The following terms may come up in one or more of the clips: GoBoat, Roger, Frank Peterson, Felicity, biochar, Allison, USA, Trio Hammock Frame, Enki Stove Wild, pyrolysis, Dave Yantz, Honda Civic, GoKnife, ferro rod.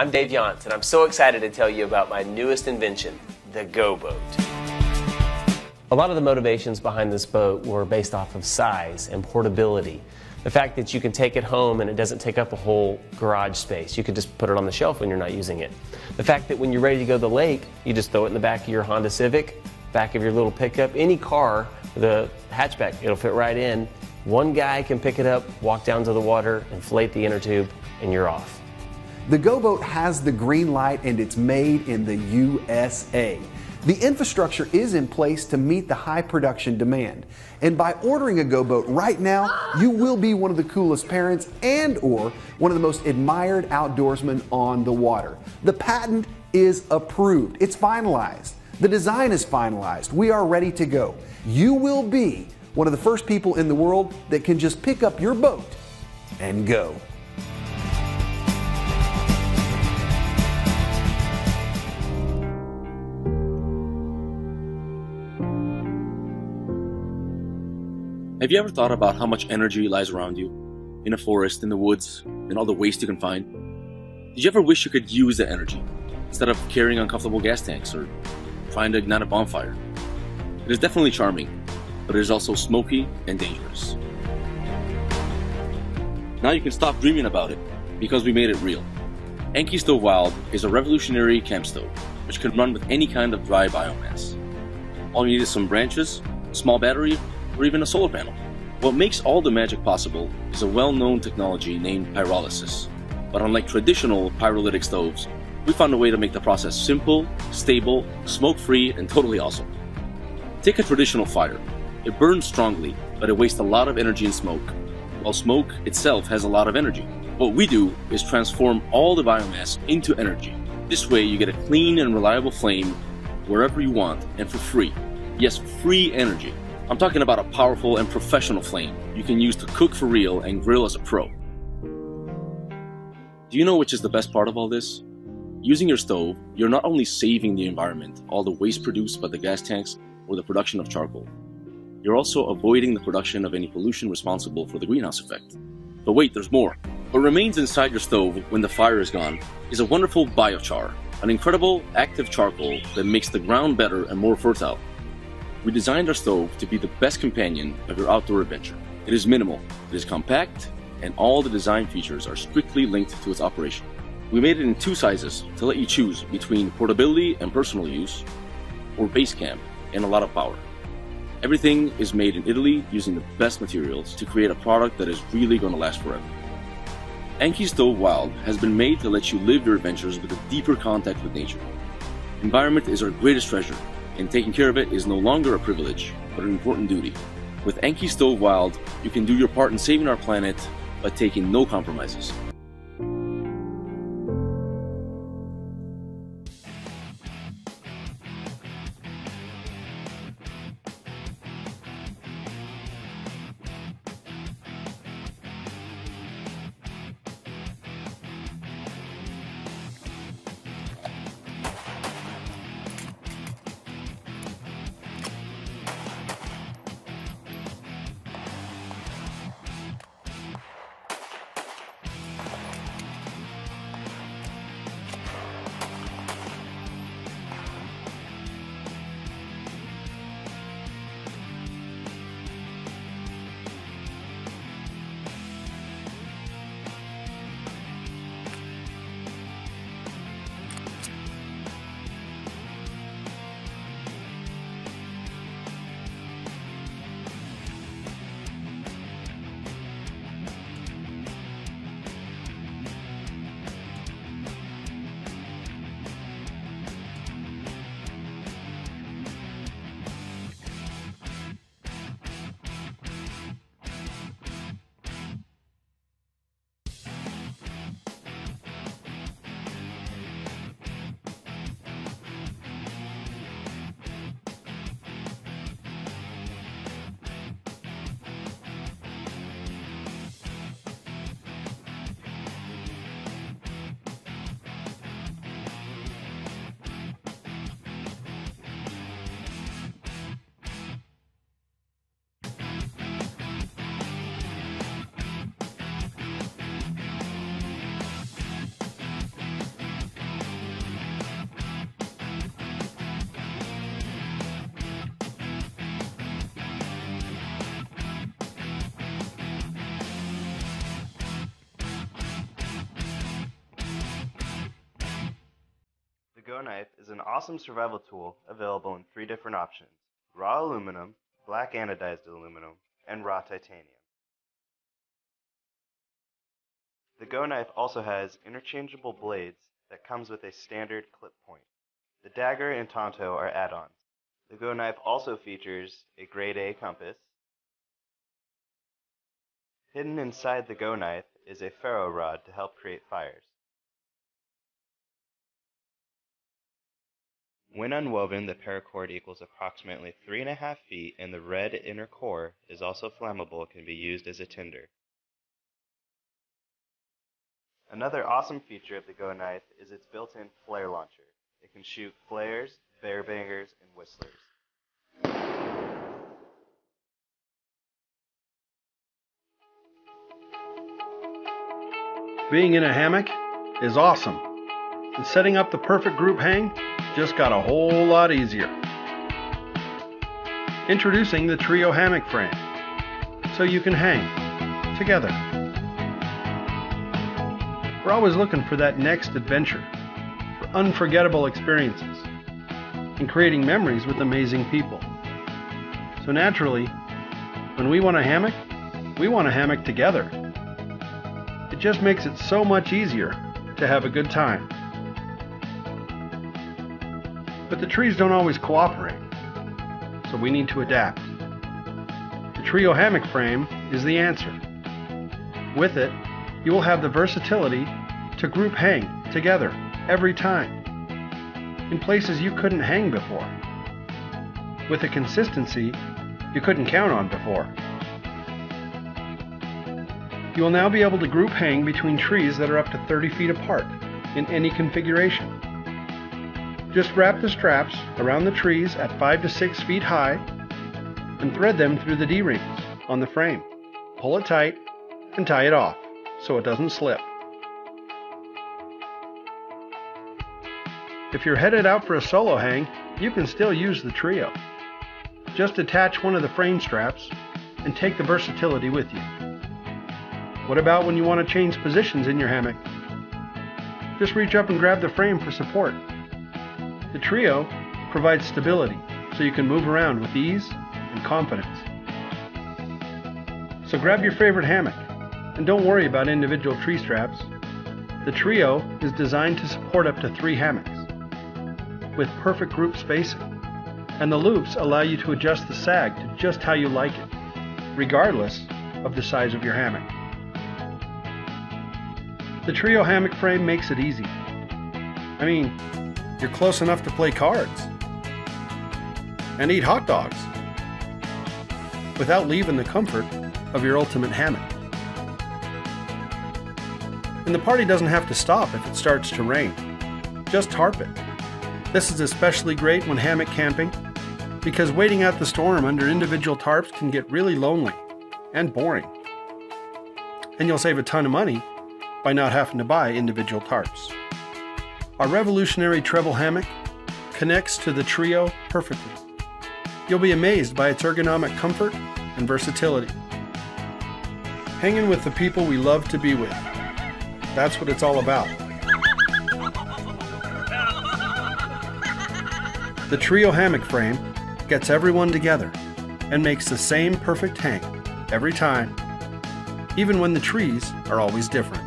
I'm Dave Yantz, and I'm so excited to tell you about my newest invention, the GoBoat. A lot of the motivations behind this boat were based off of size and portability. The fact that you can take it home and it doesn't take up a whole garage space. You could just put it on the shelf when you're not using it. The fact that when you're ready to go to the lake, you just throw it in the back of your Honda Civic, back of your little pickup, any car, the hatchback, it'll fit right in. One guy can pick it up, walk down to the water, inflate the inner tube, and you're off. The GoBoat has the green light and it's made in the USA. The infrastructure is in place to meet the high production demand. And by ordering a GoBoat right now, you will be one of the coolest parents and or one of the most admired outdoorsmen on the water. The patent is approved. It's finalized. The design is finalized. We are ready to go. You will be one of the first people in the world that can just pick up your boat and go. Have you ever thought about how much energy lies around you? In a forest, in the woods, in all the waste you can find? Did you ever wish you could use that energy, instead of carrying uncomfortable gas tanks or trying to ignite a bonfire? It is definitely charming, but it is also smoky and dangerous. Now you can stop dreaming about it, because we made it real. Enki Stove Wild is a revolutionary camp stove, which can run with any kind of dry biomass. All you need is some branches, a small battery, or even a solar panel. What makes all the magic possible is a well-known technology named pyrolysis. But unlike traditional pyrolytic stoves, we found a way to make the process simple, stable, smoke-free, and totally awesome. Take a traditional fire. It burns strongly, but it wastes a lot of energy in smoke, while smoke itself has a lot of energy. What we do is transform all the biomass into energy. This way you get a clean and reliable flame wherever you want and for free. Yes, free energy. I'm talking about a powerful and professional flame you can use to cook for real and grill as a pro. Do you know which is the best part of all this? Using your stove, you're not only saving the environment, all the waste produced by the gas tanks or the production of charcoal. You're also avoiding the production of any pollution responsible for the greenhouse effect. But wait, there's more. What remains inside your stove when the fire is gone is a wonderful biochar, an incredible active charcoal that makes the ground better and more fertile. We designed our stove to be the best companion of your outdoor adventure. It is minimal, it is compact, and all the design features are strictly linked to its operation. We made it in two sizes to let you choose between portability and personal use, or base camp and a lot of power. Everything is made in Italy using the best materials to create a product that is really going to last forever. Enki Stove Wild has been made to let you live your adventures with a deeper contact with nature. Environment is our greatest treasure, and taking care of it is no longer a privilege, but an important duty. With Enki Stove Wild, you can do your part in saving our planet by taking no compromises. GoKnife is an awesome survival tool available in three different options: raw aluminum, black anodized aluminum, and raw titanium. The GoKnife also has interchangeable blades that comes with a standard clip point. The dagger and tonto are add-ons. The GoKnife also features a grade A compass. Hidden inside the GoKnife is a ferro rod to help create fires. When unwoven, the paracord equals approximately 3.5 feet, and the red inner core is also flammable and can be used as a tinder. Another awesome feature of the GoKnife is its built-in flare launcher. It can shoot flares, bear bangers, and whistlers. Being in a hammock is awesome, and setting up the perfect group hang just got a whole lot easier. Introducing the Trio Hammock Frame, so you can hang together. We're always looking for that next adventure, for unforgettable experiences, and creating memories with amazing people. So naturally, when we want a hammock together. It just makes it so much easier to have a good time. But the trees don't always cooperate, so we need to adapt. The Trio Hammock Frame is the answer. With it, you will have the versatility to group hang together every time, in places you couldn't hang before, with a consistency you couldn't count on before. You will now be able to group hang between trees that are up to 30 feet apart in any configuration. Just wrap the straps around the trees at 5 to 6 feet high and thread them through the D-rings on the frame. Pull it tight and tie it off so it doesn't slip. If you're headed out for a solo hang, you can still use the Trio. Just attach one of the frame straps and take the versatility with you. What about when you want to change positions in your hammock? Just reach up and grab the frame for support. The Trio provides stability, so you can move around with ease and confidence. So grab your favorite hammock, and don't worry about individual tree straps. The Trio is designed to support up to 3 hammocks, with perfect group spacing, and the loops allow you to adjust the sag to just how you like it, regardless of the size of your hammock. The Trio Hammock Frame makes it easy. I mean, you're close enough to play cards and eat hot dogs without leaving the comfort of your ultimate hammock. And the party doesn't have to stop if it starts to rain. Just tarp it. This is especially great when hammock camping, because waiting out the storm under individual tarps can get really lonely and boring. And you'll save a ton of money by not having to buy individual tarps. Our revolutionary treble hammock connects to the Trio perfectly. You'll be amazed by its ergonomic comfort and versatility. Hanging with the people we love to be with. That's what it's all about. The Trio Hammock Frame gets everyone together and makes the same perfect hang every time, even when the trees are always different.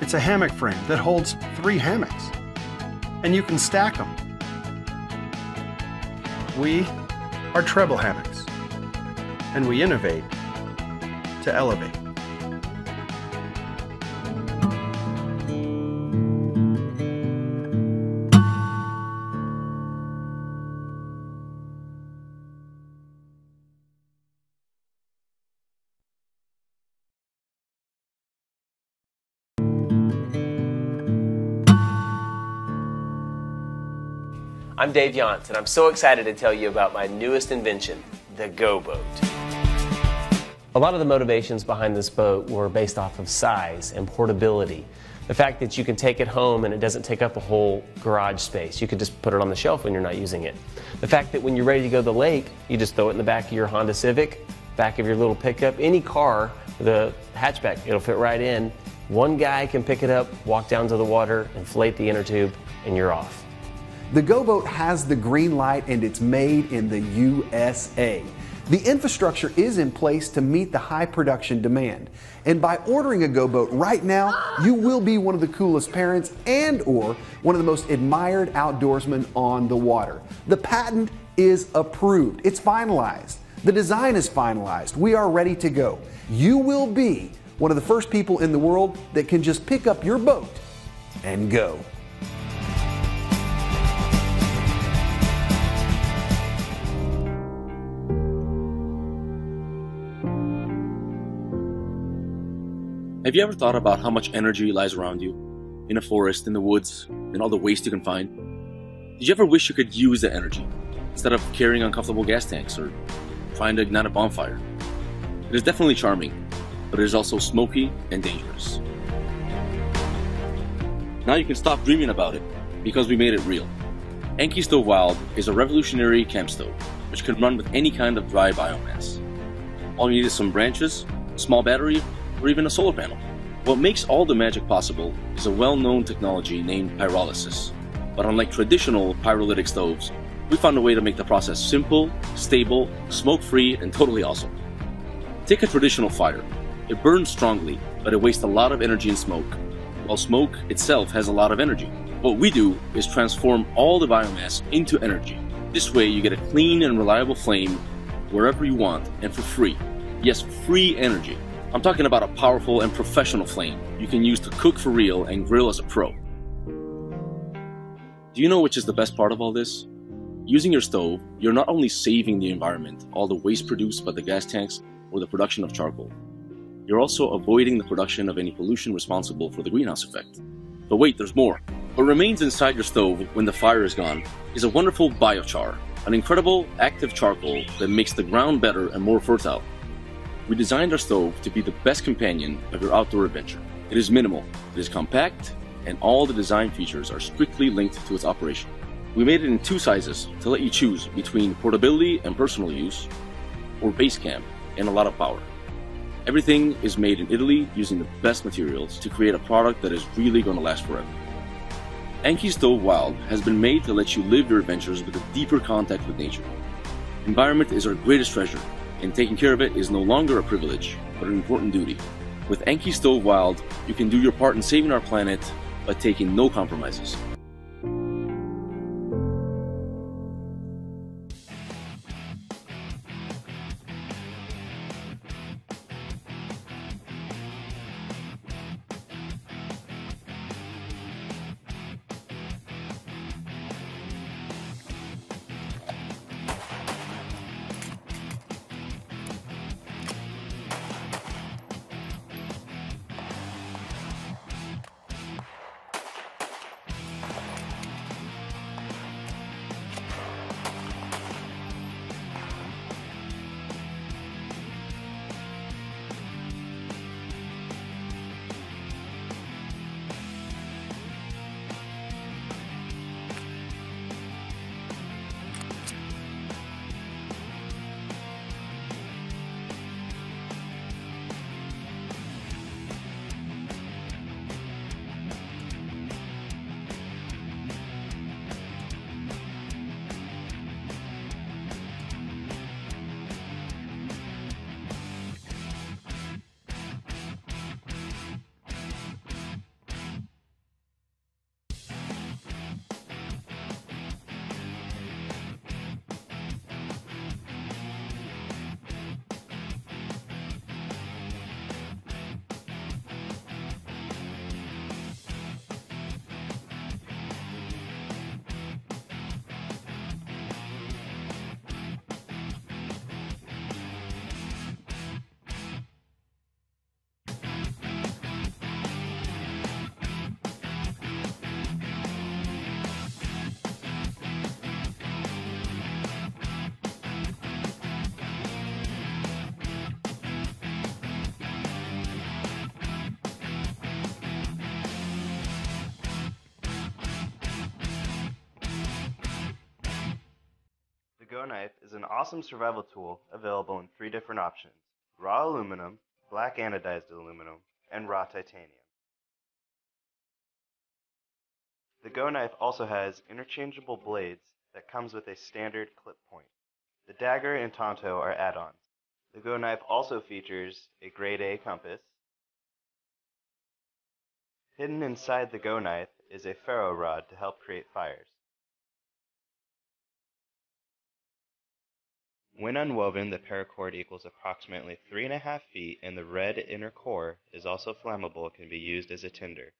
It's a hammock frame that holds 3 hammocks, and you can stack them. We are treble hammocks, and we innovate to elevate. I'm Dave Yantz, and I'm so excited to tell you about my newest invention, the GoBoat. A lot of the motivations behind this boat were based off of size and portability. The fact that you can take it home and it doesn't take up a whole garage space. You could just put it on the shelf when you're not using it. The fact that when you're ready to go to the lake, you just throw it in the back of your Honda Civic, back of your little pickup, any car, the hatchback, it'll fit right in, One guy can pick it up, walk down to the water, inflate the inner tube, and you're off. The GoBoat has the green light and it's made in the USA. The infrastructure is in place to meet the high production demand. And by ordering a GoBoat right now, you will be one of the coolest parents and or one of the most admired outdoorsmen on the water. The patent is approved. It's finalized. The design is finalized. We are ready to go. You will be one of the first people in the world that can just pick up your boat and go. Have you ever thought about how much energy lies around you? In a forest, in the woods, in all the waste you can find? Did you ever wish you could use that energy instead of carrying uncomfortable gas tanks or trying to ignite a bonfire? It is definitely charming, but it is also smoky and dangerous. Now you can stop dreaming about it, because we made it real. Enki Stove Wild is a revolutionary camp stove, which can run with any kind of dry biomass. All you need is some branches, a small battery, or even a solar panel. What makes all the magic possible is a well-known technology named pyrolysis. But unlike traditional pyrolytic stoves, we found a way to make the process simple, stable, smoke-free, and totally awesome. Take a traditional fire. It burns strongly, but it wastes a lot of energy in smoke, while smoke itself has a lot of energy. What we do is transform all the biomass into energy. This way you get a clean and reliable flame wherever you want and for free. Yes, free energy. I'm talking about a powerful and professional flame you can use to cook for real and grill as a pro. Do you know which is the best part of all this? Using your stove, you're not only saving the environment, all the waste produced by the gas tanks or the production of charcoal. You're also avoiding the production of any pollution responsible for the greenhouse effect. But wait, there's more. What remains inside your stove when the fire is gone is a wonderful biochar, an incredible active charcoal that makes the ground better and more fertile. We designed our stove to be the best companion of your outdoor adventure. It is minimal, it is compact, and all the design features are strictly linked to its operation. We made it in two sizes to let you choose between portability and personal use, or base camp and a lot of power. Everything is made in Italy using the best materials to create a product that is really going to last forever. Enki Stove Wild has been made to let you live your adventures with a deeper contact with nature. Environment is our greatest treasure, and taking care of it is no longer a privilege, but an important duty. With Enki Stove Wild, you can do your part in saving our planet by taking no compromises. GoKnife is an awesome survival tool available in three different options: raw aluminum, black anodized aluminum, and raw titanium. The GoKnife also has interchangeable blades that comes with a standard clip point. The dagger and tonto are add-ons. The GoKnife also features a grade A compass. Hidden inside the GoKnife is a ferro rod to help create fires. When unwoven, the paracord equals approximately 3.5 feet, and the red inner core is also flammable and can be used as a tinder.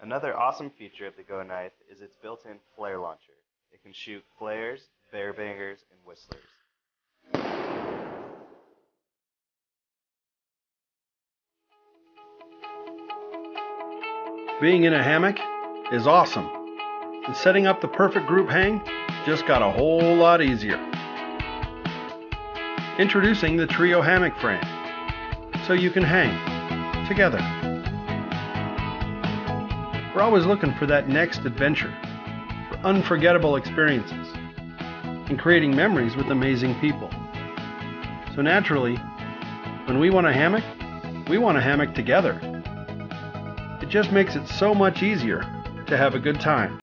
Another awesome feature of the GoKnife is its built-in flare launcher. It can shoot flares, bear bangers, and whistlers. Being in a hammock is awesome, and setting up the perfect group hang just got a whole lot easier. Introducing the Trio Hammock Frame, so you can hang together. We're always looking for that next adventure, for unforgettable experiences, and creating memories with amazing people. So naturally, when we want a hammock together. It just makes it so much easier to have a good time.